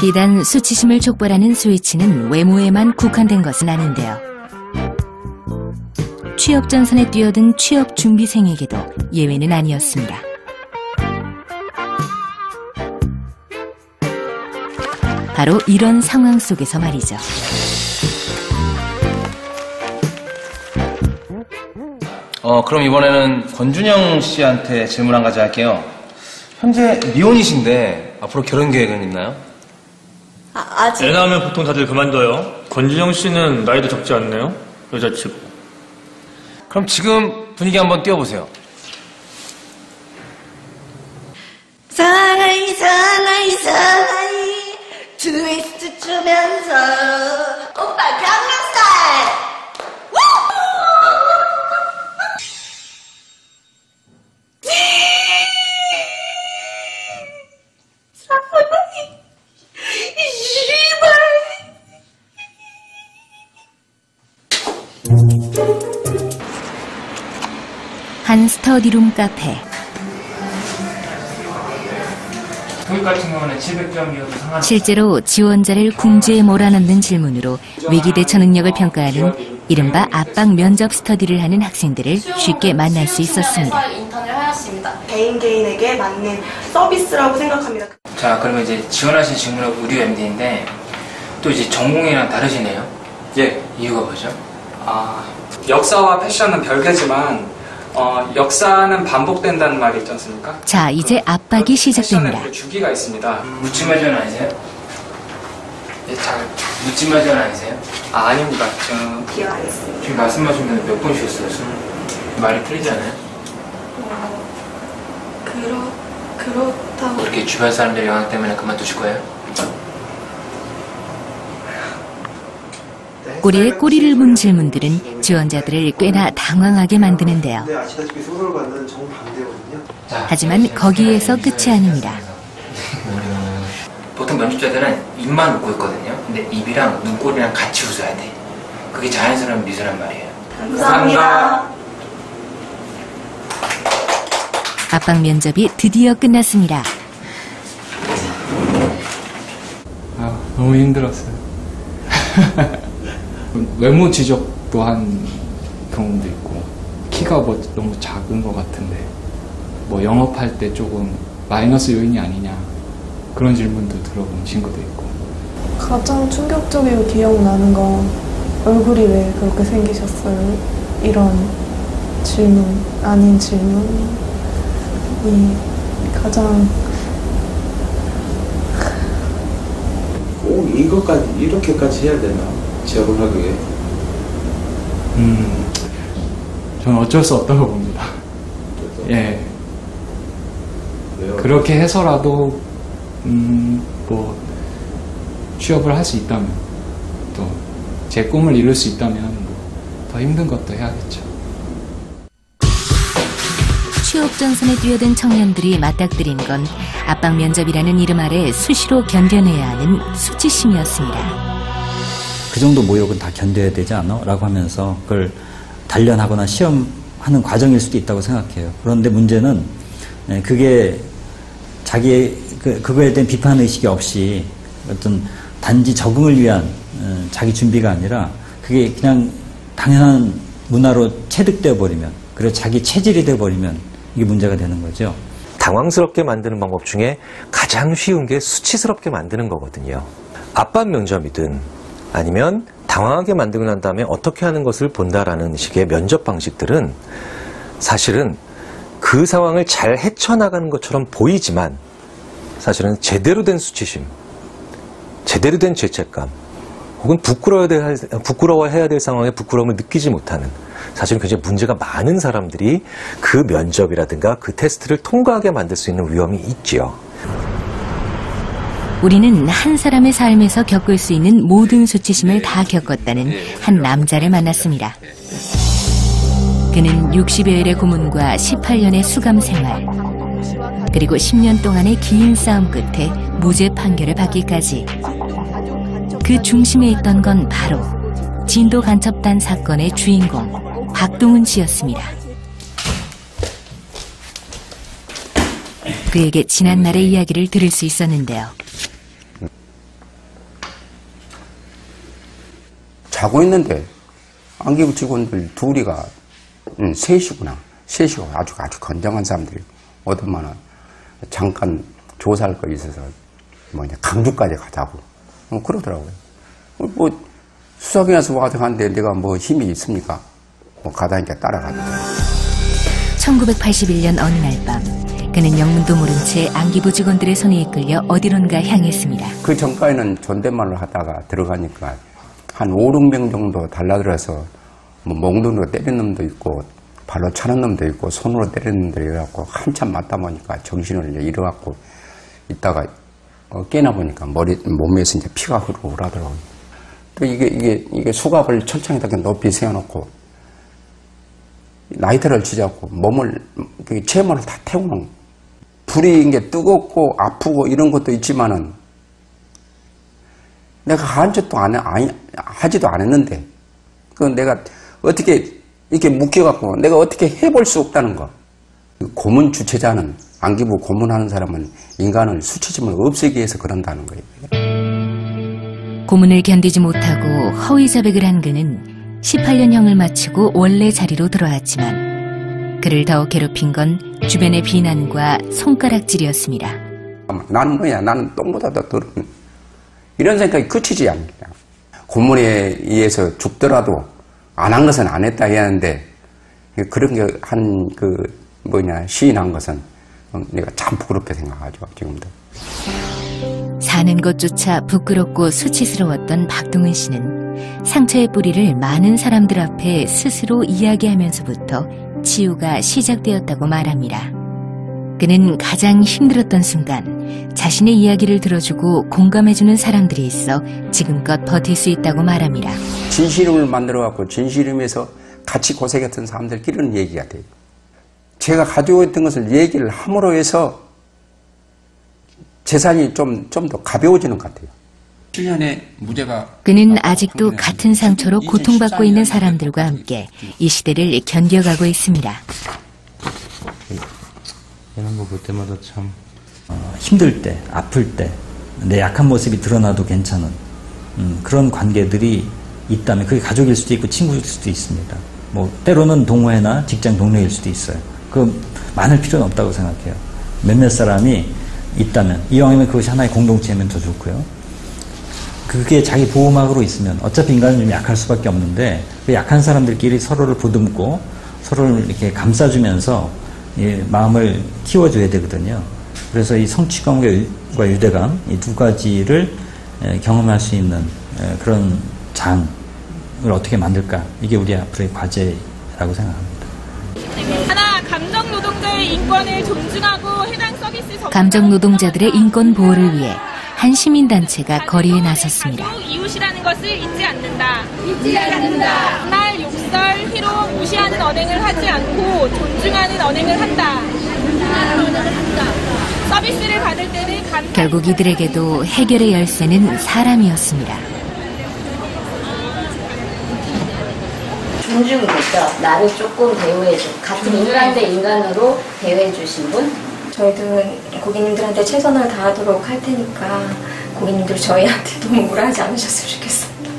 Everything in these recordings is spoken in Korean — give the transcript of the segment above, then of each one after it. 비단 수치심을 촉발하는 스위치는 외모에만 국한된 것은 아닌데요. 취업 전선에 뛰어든 취업 준비생에게도 예외는 아니었습니다. 바로 이런 상황 속에서 말이죠. 그럼 이번에는 권준영 씨한테 질문 한 가지 할게요. 현재 미혼이신데 앞으로 결혼 계획은 있나요? 아직... 애 낳으면 보통 다들 그만둬요. 권준영 씨는 나이도 적지 않네요. 여자치고. 그럼 지금 분위기 한번 띄워보세요. 사랑이 사랑이 사랑이 트위스트 추면서 오빠 강력살. 한 스터디룸 카페. 실제로 지원자를 궁지에 몰아넣는 질문으로 위기 대처 능력을 평가하는 이른바 압박 면접 스터디를 하는 학생들을 쉽게 만날 수 있었습니다. 개인에게 맞는 서비스라고 생각합니다. 자, 그러면 이제 지원하신 직무는 의료 MD인데 또 이제 전공이랑 다르시네요. 예. 이유가 뭐죠? 역사와 패션은 별개지만 역사는 반복된다는 말이 있지 않습니까? 자, 이제 압박이 시작됩니다. 주기가 있습니다. 묻지마전 아니세요? 예, 잘 묻지마전 아니세요? 아닙니다. 저는 기억하겠습니다. 지금 말씀하시면 몇 번 쉬었어요? 말이 풀리지 않아요? 그렇다고... 그렇게 주변 사람들 영향 때문에 그만두실 거예요? 꼬리에 꼬리를 문 질문들은 지원자들을 꽤나 당황하게 만드는데요. 하지만 거기에서 끝이 아닙니다. 보통 면접자들은 입만 웃고 있거든요. 근데 입이랑 눈꼬리랑 같이 웃어야 돼. 그게 자연스러운 미소란 말이에요. 감사합니다. 압박 면접이 드디어 끝났습니다. 너무 힘들었어요. 외모 지적도 한 경험도 있고, 키가 뭐 너무 작은 것 같은데 뭐 영업할 때 조금 마이너스 요인이 아니냐, 그런 질문도 들어본 친구도 있고. 가장 충격적이고 기억나는 건 얼굴이 왜 그렇게 생기셨어요? 이런 질문, 아닌 질문이 가장... 꼭 이것까지, 이렇게까지 해야 되나? 지원하기 위해. 저는 어쩔 수 없다고 봅니다. 예. 왜요? 그렇게 해서라도 뭐 취업을 할 수 있다면, 또 제 꿈을 이룰 수 있다면 뭐 더 힘든 것도 해야겠죠. 취업 전선에 뛰어든 청년들이 맞닥뜨린 건 압박 면접이라는 이름 아래 수시로 견뎌내야 하는 수치심이었습니다. 그 정도 모욕은 다 견뎌야 되지 않아? 라고 하면서 그걸 단련하거나 시험하는 과정일 수도 있다고 생각해요. 그런데 문제는 그게 자기의 그거에 대한 비판의식이 없이 어떤 단지 적응을 위한 자기 준비가 아니라 그게 그냥 당연한 문화로 체득되어 버리면, 그리고 자기 체질이 되어 버리면 이게 문제가 되는 거죠. 당황스럽게 만드는 방법 중에 가장 쉬운 게 수치스럽게 만드는 거거든요. 압박 면접이든 아니면 당황하게 만들고 난 다음에 어떻게 하는 것을 본다라는 식의 면접 방식들은 사실은 그 상황을 잘 헤쳐나가는 것처럼 보이지만 사실은 제대로 된 수치심, 제대로 된 죄책감, 혹은 부끄러워해야 될 상황에 부끄러움을 느끼지 못하는, 사실은 굉장히 문제가 많은 사람들이 그 면접이라든가 그 테스트를 통과하게 만들 수 있는 위험이 있지요. 우리는 한 사람의 삶에서 겪을 수 있는 모든 수치심을 다 겪었다는 한 남자를 만났습니다. 그는 60여일의 고문과 18년의 수감 생활, 그리고 10년 동안의 긴 싸움 끝에 무죄 판결을 받기까지. 그 중심에 있던 건 바로 진도 간첩단 사건의 주인공 박동훈 씨였습니다. 그에게 지난날의 이야기를 들을 수 있었는데요. 자고 있는데 안기부 직원들 둘이가 셋이구나. 셋이고 아주 건장한 사람들이 오더만은 잠깐 조사할 거 있어서 뭐 이제 강주까지 가자고 그러더라고요. 뭐 수사기관에서 와서 가는데 내가 뭐 힘이 있습니까? 뭐 가다니까 따라가더라고요. 1981년 어느 날 밤 그는 영문도 모른 채 안기부 직원들의 손에 이끌려 어디론가 향했습니다. 그 전까지는 존댓말로 하다가 들어가니까 한 5, 6명 정도 달라들어서 뭐 몽둥이로 때리는 놈도 있고 발로 차는 놈도 있고 손으로 때리는 놈도 있고 한참 맞다 보니까 정신을 잃어갖고 있다가 깨나 보니까 몸에서 이제 피가 흐르고 하더라고요. 또 이게 수갑을 철창에다 높이 세워놓고 라이터를 쥐자고 몸을 체면을 다 태우는 불이 이게 뜨겁고 아프고 이런 것도 있지만은 내가 한 짓도 하지도 않았는데 그 내가 어떻게 이렇게 묶여갖고 내가 어떻게 해볼 수 없다는 거. 고문 주최자는 안기부 고문하는 사람은 인간을 수치심을 없애기 위해서 그런다는 거예요. 고문을 견디지 못하고 허위 자백을 한 그는 18년형을 마치고 원래 자리로 돌아왔지만 그를 더 괴롭힌 건 주변의 비난과 손가락질이었습니다. 나는 뭐야, 나는 똥보다 더 더러운 이런 생각이 그치지 않습니다. 고문에 의해서 죽더라도 안 한 것은 안 했다 해야 하는데 그런 게 한 시인한 것은 내가 참 부끄럽게 생각하죠, 지금도. 사는 것조차 부끄럽고 수치스러웠던 박동은 씨는 상처의 뿌리를 많은 사람들 앞에 스스로 이야기하면서부터 치유가 시작되었다고 말합니다. 그는 가장 힘들었던 순간 자신의 이야기를 들어주고 공감해주는 사람들이 있어 지금껏 버틸 수 있다고 말합니다. 진실음을 만들어갖고 진실음에서 같이 고생했던 사람들끼리는 얘기가 돼요. 제가 가지고 있던 것을 얘기를 함으로 해서 재산이 좀 더 가벼워지는 것 같아요. 7년의 무죄가 그는 아직도 같은 상처로 고통받고 있는 사람들과 함께 이 시대를 견뎌가고 있습니다. 이런 거 볼 때마다 참 힘들 때, 아플 때 내 약한 모습이 드러나도 괜찮은 그런 관계들이 있다면 그게 가족일 수도 있고 친구일 수도 있습니다. 뭐 때로는 동호회나 직장 동료일 수도 있어요. 그 많을 필요는 없다고 생각해요. 몇몇 사람이 있다면 이왕이면 그것이 하나의 공동체면 더 좋고요. 그게 자기 보호막으로 있으면 어차피 인간은 좀 약할 수밖에 없는데 그 약한 사람들끼리 서로를 보듬고 서로를 이렇게 감싸주면서 예, 마음을 키워줘야 되거든요. 그래서 이 성취감과 유대감 이 두 가지를 경험할 수 있는 그런 장을 어떻게 만들까 이게 우리 앞으로의 과제라고 생각합니다. 하나, 감정노동자의 인권을 존중하고 해당 서비스 전 감정노동자들의 인권 보호를 위해 한 시민단체가 거리에 나섰습니다. 이웃이라는 것을 잊지 않는다. 잊지 않는다. 날 욕설, 희롱, 무시하는 언행을 하지 않고 존중하는 언행을 한다. 서비스를 받을 때는 결국 이들에게도 해결의 열쇠는 사람이었습니다. 존중을 했죠. 나를 조금 대우해줘. 같은 인간대 인간으로 대우해주신 분. 저희들은 고객님들한테 최선을 다하도록 할 테니까 고객님들 저희한테 너무 우울하지 않으셨으면 좋겠습니다.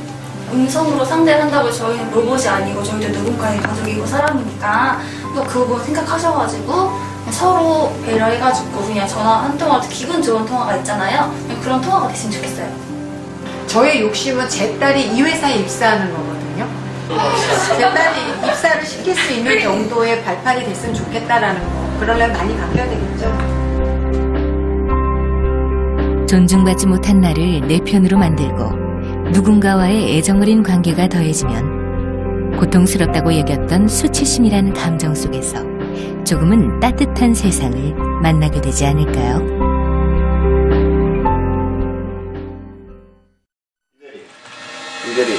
음성으로 상대를 한다고 저희는 로봇이 아니고 저희도 누군가의 가족이고 사람이니까 또 그거 생각하셔가지고 서로 배려해가지고 그냥 전화 한 통화, 기분 좋은 통화가 있잖아요. 그런 통화가 됐으면 좋겠어요. 저의 욕심은 제 딸이 이 회사에 입사하는 거거든요. 제 딸이 입사를 시킬 수 있는 정도의 발판이 됐으면 좋겠다라는 거. 그러려면 많이 바뀌어야 되겠죠. 존중받지 못한 나를 내 편으로 만들고 누군가와의 애정 어린 관계가 더해지면 고통스럽다고 여겼던 수치심이라는 감정 속에서 조금은 따뜻한 세상을 만나게 되지 않을까요? 이대리!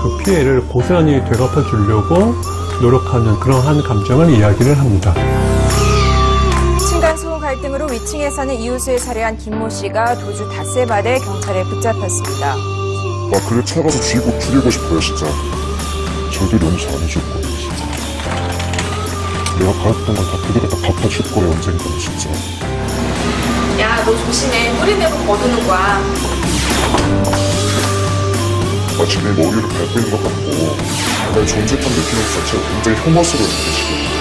그 피해를 고스란히 되갚아 주려고 노력하는 그러한 감정을 이야기를 합니다. 층간 소음 갈등으로 위층에 사는 이웃을 살해한 김모 씨가 도주 닷새 만에 경찰에 붙잡혔습니다. 아, 그를 찾아서 죽이고 싶어요, 진짜. 저도 너무 잘해줄 거예요, 진짜. 내가 받았던 걸 다 그대로 다 갚아줄 거예요, 언젠가는 진짜. 야, 너 조심해. 뿌리 내면 거두는 거야. 마치 내 머리를 밟고 있는 것 같고, 나의 존재감 느끼는 것 자체가 굉장히 혐오스러운데, 지금.